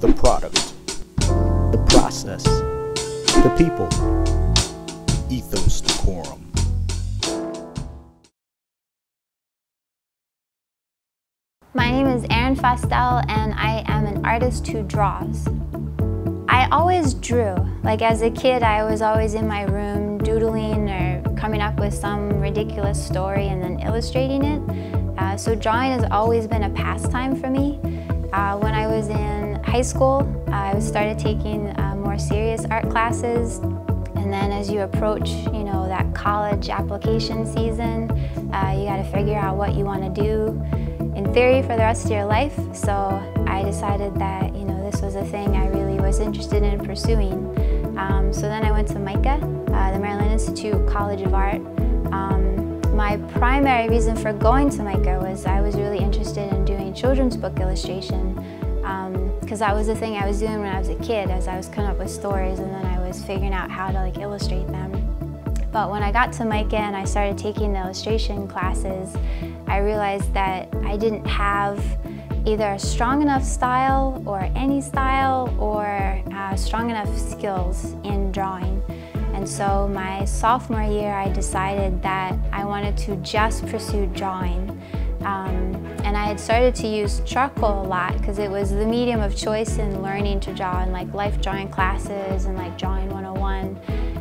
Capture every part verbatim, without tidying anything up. the product, the process, the people. Ethos Decorum. My name is Erin Fostel and I am an artist who draws. I always drew. Like as a kid, I was always in my room doodling or coming up with some ridiculous story and then illustrating it. Uh, so drawing has always been a pastime for me. Uh, when I was in high school, I started taking uh, more serious art classes. And then as you approach, you know, that college application season, uh, you got to figure out what you want to do, in theory, for the rest of your life. So I decided that, you know, this was a thing I really was interested in pursuing. Um, so then I went to MICA, uh, the Maryland Institute College of Art. Um, my primary reason for going to MICA was I was really interested in doing children's book illustration, because um, that was the thing I was doing when I was a kid, as I was coming up with stories and then I was figuring out how to like illustrate them. But when I got to MICA and I started taking the illustration classes, I realized that I didn't have either a strong enough style or any style or uh, strong enough skills in drawing. And so my sophomore year, I decided that I wanted to just pursue drawing. Um, and I had started to use charcoal a lot because it was the medium of choice in learning to draw in like life drawing classes and like drawing one oh one.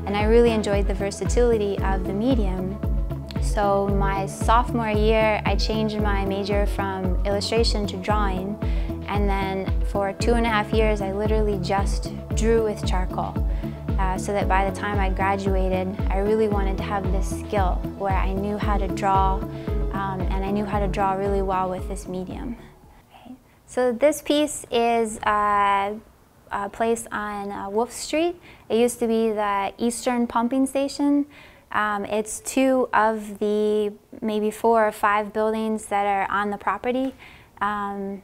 And I really enjoyed the versatility of the medium. So my sophomore year, I changed my major from illustration to drawing. And then for two and a half years, I literally just drew with charcoal. Uh, so that by the time I graduated, I really wanted to have this skill where I knew how to draw, um, and I knew how to draw really well with this medium. Right. So this piece is uh, a place on uh, Wolf Street. It used to be the Eastern Pumping Station. Um, it's two of the maybe four or five buildings that are on the property. Um,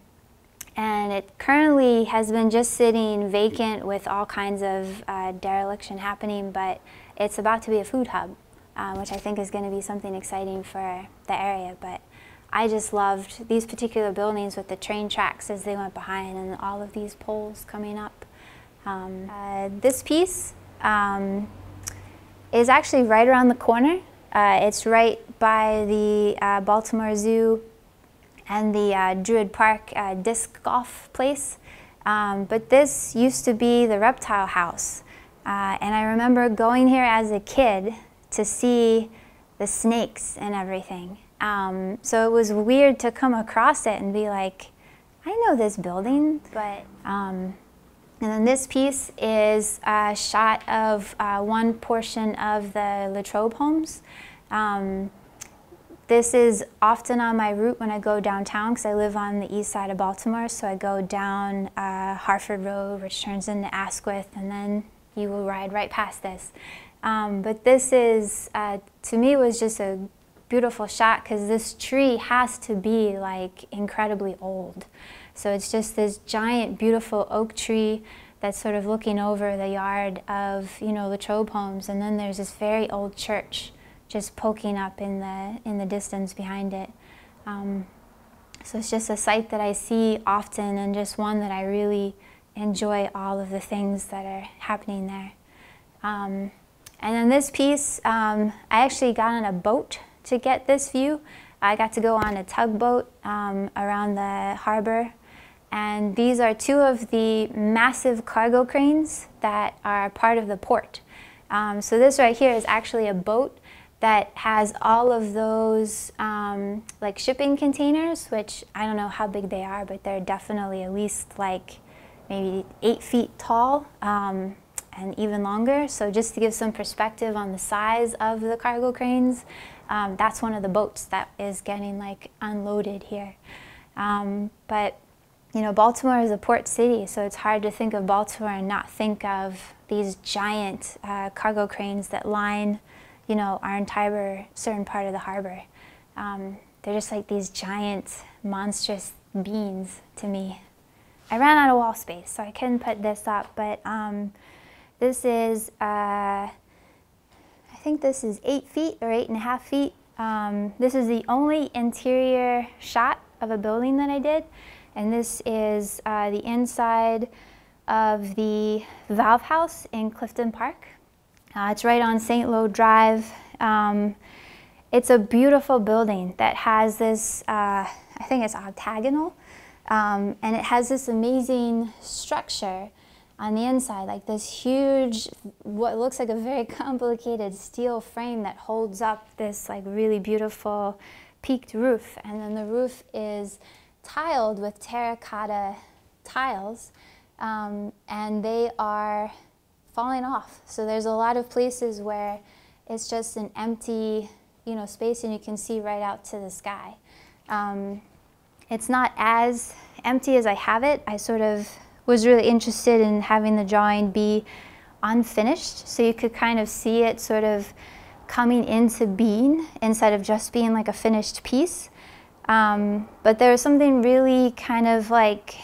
and it currently has been just sitting vacant with all kinds of uh, dereliction happening, but it's about to be a food hub, uh, which I think is going to be something exciting for the area. But I just loved these particular buildings with the train tracks as they went behind and all of these poles coming up. Um, uh, this piece um, is actually right around the corner. Uh, it's right by the uh, Baltimore Zoo and the uh, Druid Park uh, disc golf place. Um, but this used to be the reptile house. Uh, and I remember going here as a kid to see the snakes and everything. Um, so it was weird to come across it and be like, I know this building. But, um, and then this piece is a shot of uh, one portion of the Latrobe homes. Um, this is often on my route when I go downtown because I live on the east side of Baltimore. So I go down uh, Harford Road, which turns into Asquith, and then you will ride right past this. Um, but this is, uh, to me, was just a beautiful shot because this tree has to be like incredibly old. So it's just this giant, beautiful oak tree that's sort of looking over the yard of, you know, Latrobe homes, and then there's this very old church just poking up in the in the distance behind it. Um, so it's just a site that I see often, and just one that I really enjoy all of the things that are happening there. Um, and then this piece, um, I actually got on a boat to get this view. I got to go on a tugboat um, around the harbor. And these are two of the massive cargo cranes that are part of the port. Um, so this right here is actually a boat that has all of those um, like shipping containers, which I don't know how big they are, but they're definitely at least like maybe eight feet tall um, and even longer. So just to give some perspective on the size of the cargo cranes, Um, that's one of the boats that is getting like unloaded here. Um, but you know, Baltimore is a port city, so it's hard to think of Baltimore and not think of these giant uh, cargo cranes that line, you know, our entire certain part of the harbor. Um, they're just like these giant, monstrous beings to me. I ran out of wall space, so I couldn't put this up, but um, this is, uh, I think this is eight feet or eight and a half feet. Um, this is the only interior shot of a building that I did. And this is uh, the inside of the Valve House in Clifton Park. Uh, it's right on Saint Lo Drive. Um, it's a beautiful building that has this, uh, I think it's octagonal, um, and it has this amazing structure on the inside, like this huge, what looks like a very complicated steel frame that holds up this like really beautiful peaked roof. And then the roof is tiled with terracotta tiles, um, and they are falling off. So there's a lot of places where it's just an empty, you know, space, and you can see right out to the sky. Um, it's not as empty as I have it. I sort of was really interested in having the drawing be unfinished, so you could kind of see it sort of coming into being instead of just being like a finished piece. Um, but there was something really kind of like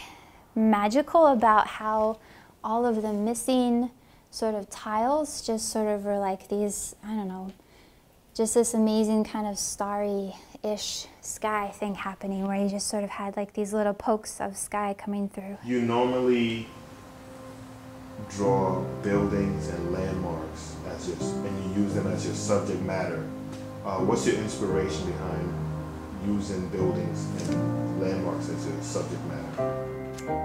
magical about how all of the missing sort of tiles just sort of were like these, I don't know, just this amazing kind of starry-ish sky thing happening, where you just sort of had like these little pokes of sky coming through. You normally draw buildings and landmarks as your, and you use them as your subject matter. Uh, what's your inspiration behind using buildings and landmarks as your subject matter?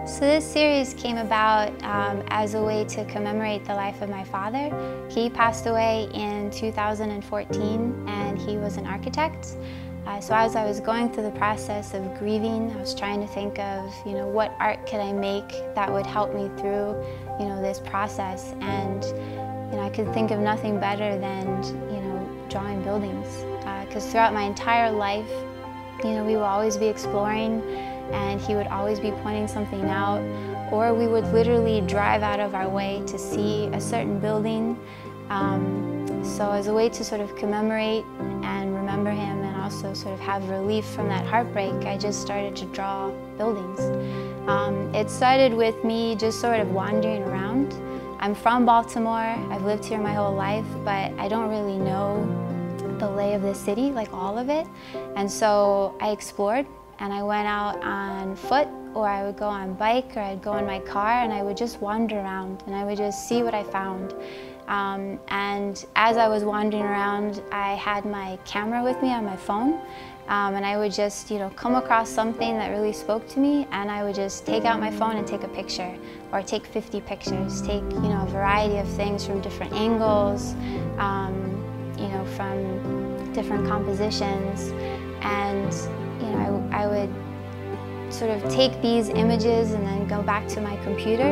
So this series came about um, as a way to commemorate the life of my father. He passed away in two thousand fourteen, and he was an architect. Uh, so as I was going through the process of grieving, I was trying to think of, you know, what art could I make that would help me through, you know, this process. And, you know, I could think of nothing better than, you know, drawing buildings. Because uh, throughout my entire life, you know, we will always be exploring, and he would always be pointing something out, or we would literally drive out of our way to see a certain building. Um, so as a way to sort of commemorate and remember him, and also sort of have relief from that heartbreak, I just started to draw buildings. Um, it started with me just sort of wandering around. I'm from Baltimore, I've lived here my whole life, but I don't really know the lay of the city, like all of it, and so I explored. And I went out on foot, or I would go on bike, or I'd go in my car, and I would just wander around, and I would just see what I found. Um, and as I was wandering around, I had my camera with me on my phone, um, and I would just, you know, come across something that really spoke to me, and I would just take out my phone and take a picture, or take fifty pictures, take, you know, a variety of things from different angles, um, you know, from different compositions, and. You know, I, I would sort of take these images and then go back to my computer,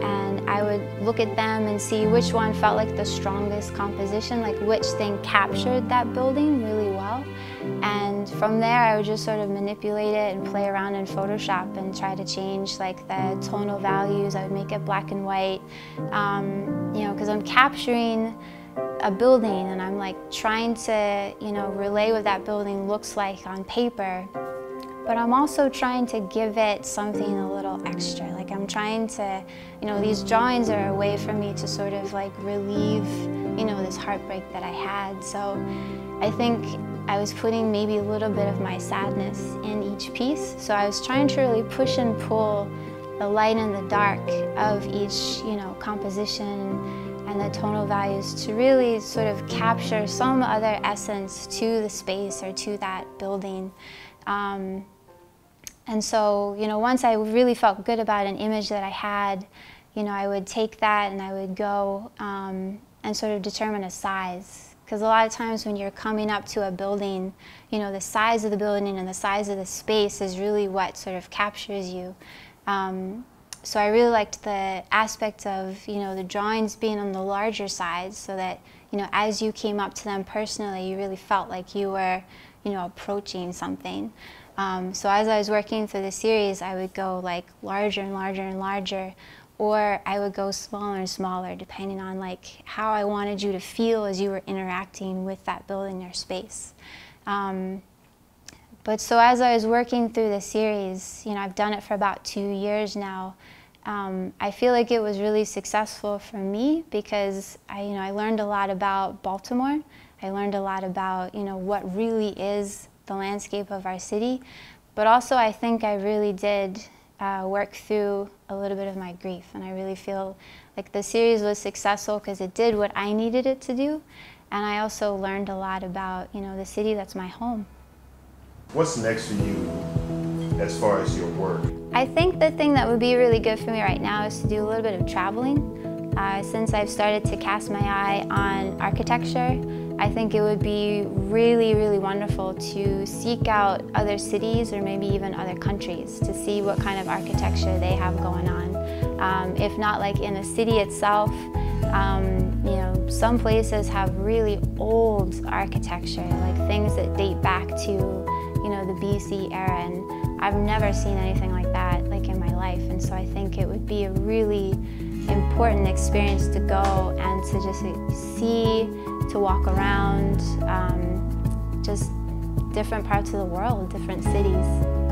and I would look at them and see which one felt like the strongest composition, like which thing captured that building really well. And from there, I would just sort of manipulate it and play around in Photoshop and try to change like the tonal values. I would make it black and white, um, you know, because I'm capturing a building, and I'm like trying to, you know, relay what that building looks like on paper, but I'm also trying to give it something a little extra. Like I'm trying to, you know, these drawings are a way for me to sort of like relieve, you know, this heartbreak that I had. So I think I was putting maybe a little bit of my sadness in each piece. So I was trying to really push and pull the light and the dark of each, you know, composition and the tonal values to really sort of capture some other essence to the space or to that building. Um, and so, you know, once I really felt good about an image that I had, you know, I would take that and I would go um, and sort of determine a size. Because a lot of times when you're coming up to a building, you know, the size of the building and the size of the space is really what sort of captures you. Um, So I really liked the aspect of, you know, the drawings being on the larger side, so that, you know, as you came up to them personally, you really felt like you were, you know, approaching something. Um, so as I was working through the series, I would go like larger and larger and larger, or I would go smaller and smaller, depending on like how I wanted you to feel as you were interacting with that building or space. Um, But so as I was working through the series, you know, I've done it for about two years now. Um, I feel like it was really successful for me because I, you know, I learned a lot about Baltimore. I learned a lot about, you know, what really is the landscape of our city. But also I think I really did uh, work through a little bit of my grief, and I really feel like the series was successful because it did what I needed it to do, and I also learned a lot about, you know, the city that's my home. What's next for you as far as your work? I think the thing that would be really good for me right now is to do a little bit of traveling. Uh, since I've started to cast my eye on architecture, I think it would be really, really wonderful to seek out other cities or maybe even other countries to see what kind of architecture they have going on. Um, if not like in the city itself, um, you know, some places have really old architecture, like things that date back to, you know, the B C era, and I've never seen anything like that like in my life, and so I think it would be a really important experience to go and to just see, to walk around, um, just different parts of the world, different cities.